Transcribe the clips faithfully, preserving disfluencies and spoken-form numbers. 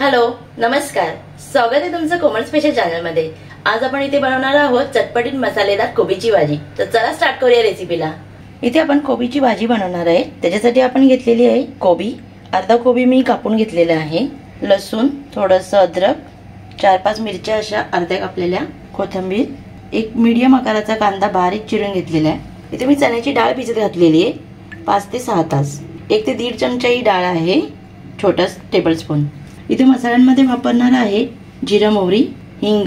Hello नमस्कार, स्वागत आहे तुमचं कोमल स्पेशल चॅनल मध्ये। आज आपण इथे बनवणार आहोत चटपटीत मसालेदार कोबीची भाजी। तर चला स्टार्ट करूया रेसिपीला। इथे आपण कोबीची भाजी बनवणार आहे। त्याच्यासाठी आपण घेतलेली आहे कोबी, अर्धा कोबी मी कापून घेतलेला आहे, लसूण, थोडंसं अद्रक, चार पाच मिरच्या अशा अर्ध्या कापलेल्या, कोथिंबीर, एक मीडियम आकाराचा कांदा बारीक चिरून घेतलेला आहे। इथे मी चण्याची डाळ भिजत घातलेली आहे पाच ते सहा तास। एक ते दीड चमचा ही डाळ आहे, छोटा टेबलस्पून। इथे मसाल्यांमध्ये वापरणार आहे जिरा, मोहरी, हिंग,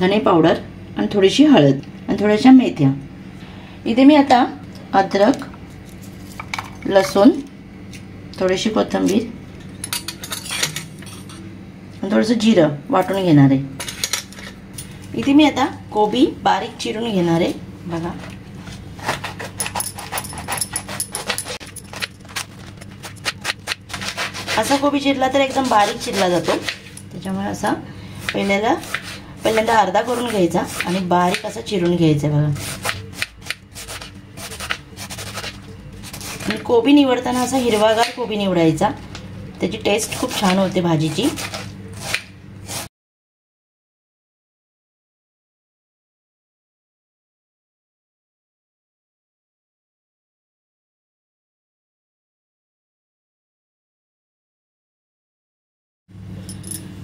धने पावडर आणि थोडीशी हळद आणि थोड्याशा मेथ्या। इथे मी आता अद्रक, लसूण, थोडीशी कोथिंबीर आणि थोडंसं जिरं वाटून घेणार आहे। इथे मी आता कोबी बारीक चिरून घेणार आहे, बघा। असा कोबी चिरला तर एकदम बारीक चिरला जातो, त्याच्यामुळे असा पहिल्याला पहिल्यांदा अर्धा करून घ्यायचा आणि बारीक असा चिरून घ्यायचा, बघा। कोबी निवडताना असा हिरवागार कोबी निवडायचा, त्याची टेस्ट खूप छान होते भाजीची।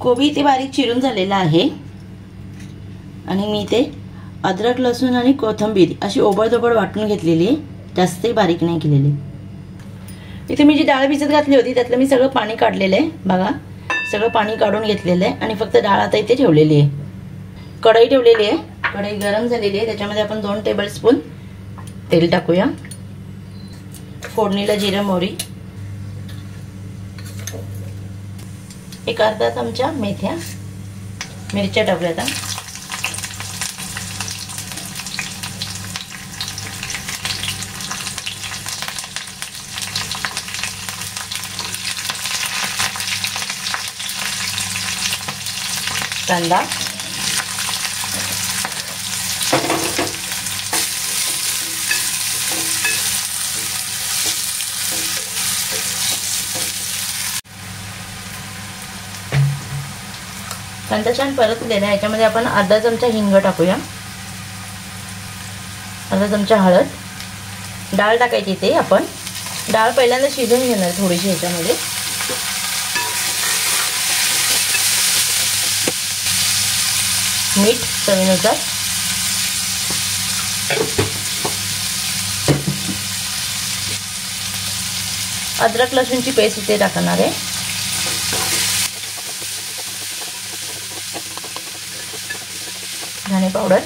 कोबी इथे बारीक चिरून झालेला आहे आणि मी इथे अद्रक, लसूण आणि कोथिंबीर अशी ओबडधोबड वाटून घेतलेली आहे, जास्तही बारीक नाही केलेली। इथे मी जी डाळ भिजत घातली होती त्यातलं मी सगळं पाणी काढलेलं आहे, बघा। सगळं पाणी काढून घेतलेलं आहे आणि फक्त डाळ आता इथे ठेवलेली आहे। कढई ठेवलेली आहे, कढई गरम झालेली आहे, त्याच्यामध्ये आपण दोन टेबलस्पून तेल टाकूया। फोडणीला जिरं, मोहरी, एक अर्धा चमचा मेथ्या, मिरच्या टाकल्या आता। कांदा, कांदा छान परतलेला आहे, याच्यामध्ये आपण अर्धा चमचा हिंग टाकूया, अर्धा चमचा हळद। डाळ टाकायची इथे, आपण डाळ पहिल्यांदा शिजवून घेणार थोडीशी याच्यामध्ये। मीठ चवीनुसार, अद्रक लसूणची पेस्ट इथे टाकणार आहे, धने पावडर।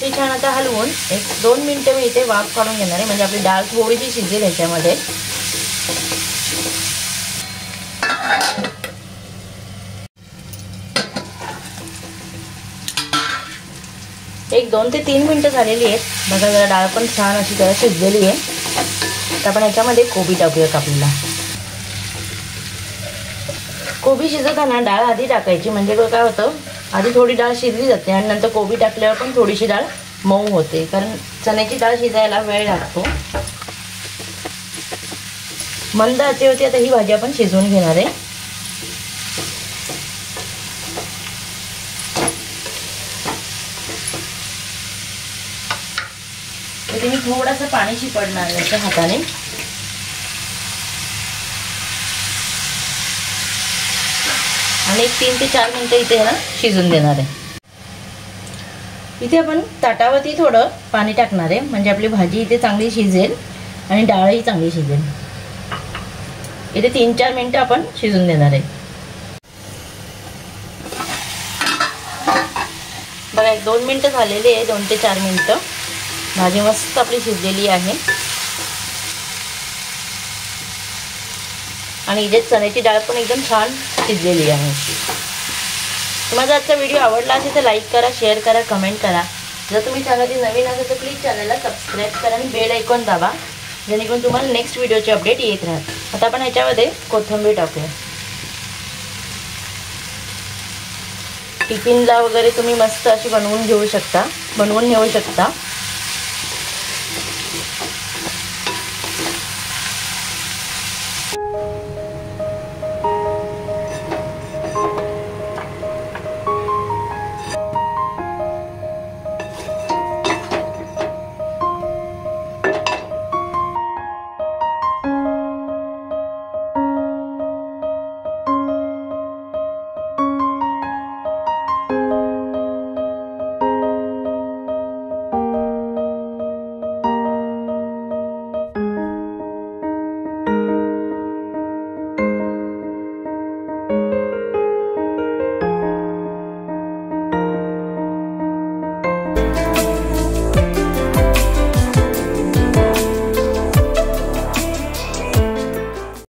ते छान आता हलवून एक दोन मिनटं मी इथे वाफ काढून घेणार आहे, म्हणजे आपली डाळ थोडीशी शिजेल ह्याच्यामध्ये। एक दोन ते तीन मिनटं झालेली आहेत, बघा जरा डाळ पण छान अशी जरा शिजलेली आहे। तर आपण ह्याच्यामध्ये कोबी टाकूया कापलेला। कोबी शिजवताना डाळ आधी टाकायची, म्हणजे काय होतं, आधी थोडी डाळ शिजली जाते आणि नंतर कोबी टाकल्यावर पण थोडीशी डाळ मऊ होते, कारण चण्याची डाळ शिजायला वेळ लागतो। मंद आचेवरती आता ही भाजी आपण शिजवून घेणार आहे। इथे मी थोडंसं पाणी शिंपडणार आहे हाताने, आणि एक तीन ते चार मिनटं इथे ह्याला शिजून देणार आहे। इथे आपण ताटावरती थोडं पाणी टाकणार आहे, म्हणजे आपली भाजी इथे चांगली शिजेल आणि डाळही चांगली शिजेल। इथे तीन चार मिनटं आपण शिजून देणार आहे, बघा। एक दोन मिनटं झालेली आहे, दोन ते चार मिनटं भाजी मस्त आपली शिजलेली आहे। आणि इथे चण्याची डाळ पण एकदम छान शिजलेली आहे। माझा आजचा व्हिडिओ आवडला असेल तर लाईक करा, शेअर करा, कमेंट करा। जर तुम्ही चॅनलवरती नवीन असाल तर प्लीज चॅनलला सबस्क्राईब करा आणि बेल आयकॉन दाबा, जेणेकरून तुम्हाला नेक्स्ट व्हिडिओचे अपडेट येत राहतात। आता आपण ह्याच्यामध्ये कोथिंबीर टाकूया। टिफिनला वगैरे तुम्ही मस्त अशी बनवून घेऊ शकता बनवून घेऊ शकता